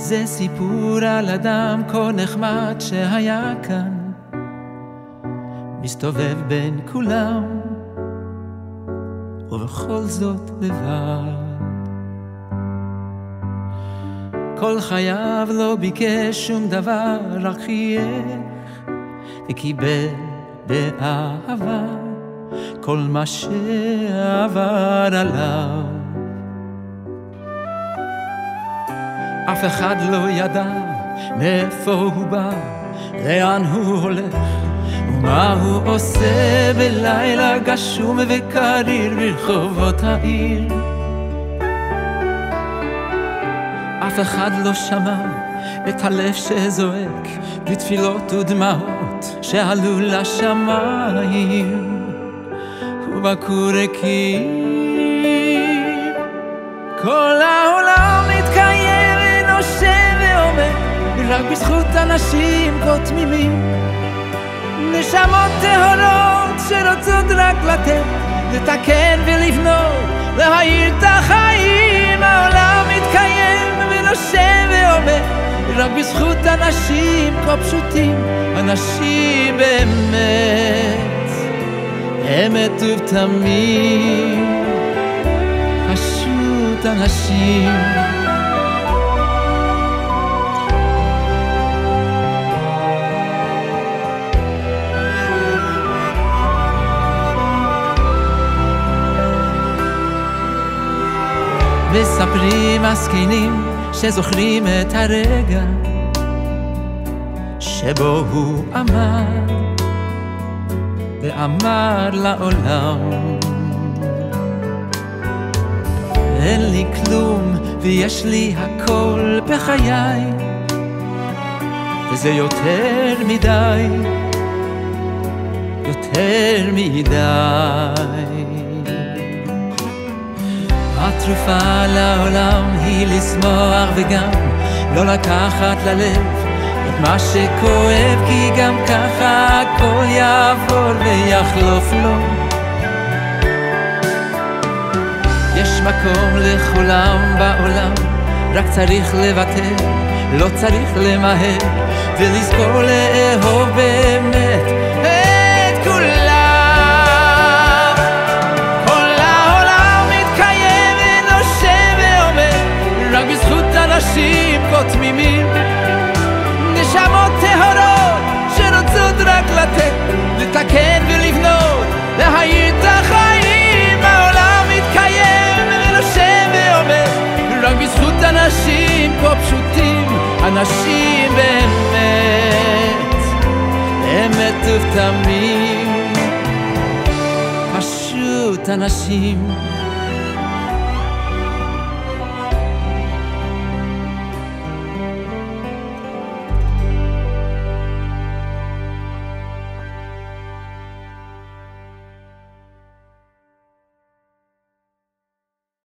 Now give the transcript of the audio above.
זה סיפור על אדם כה נחמד שהיה כאן, מסתובב בין כולם ובכל זאת לבד. כל חייו לא ביקש שום דבר, רק חייך וקיבל באהבה כל מה שעבר עליו. אף אחד לא ידע מאיפה הוא בא, לאן הוא הולך ומה הוא עושה בלילה גשום וקריר ברחובות העיר. אף אחד לא שמע את הלב שזועק בתפילות ודמעות שעלו לשמיים ובקורקים. כל העולם מתקיים ונושב ועומד רק בזכות אנשים כה תמימים, נשמות טהורות שרוצות רק לתת, לתקן ולבנות, להאיר את החיים. העולם מתקיים ונושב ועומד רק בזכות אנשים כה פשוטים, אנשים באמת אמת ובתמים, פשוט אנשים. מספרים הזקנים שזוכרים את הרגע שבו הוא עמד ואמר לעולם, אין לי כלום ויש לי הכל בחיי, וזה יותר מדי, יותר מדי. התרופה לעולם היא לשמוח וגם לא לקחת ללב מה שכואב, כי גם ככה הכל יעבור ויחלוף לו. יש מקום לכולם בעולם, רק צריך לוותר, לא צריך למהר, ולזכור לאהוב באמת את כולם. כל העולם מתקיים ונושב ועומד רק בזכות אנשים כה תמימים, נשמות טהורות שרוצות רק לתת, לתקן ולבנות, להאיר את החיים. העולם מתקיים ונושב ועומד רק בזכות אנשים כה פשוטים, אנשים באמת אמת ובתמים, פשוט אנשים.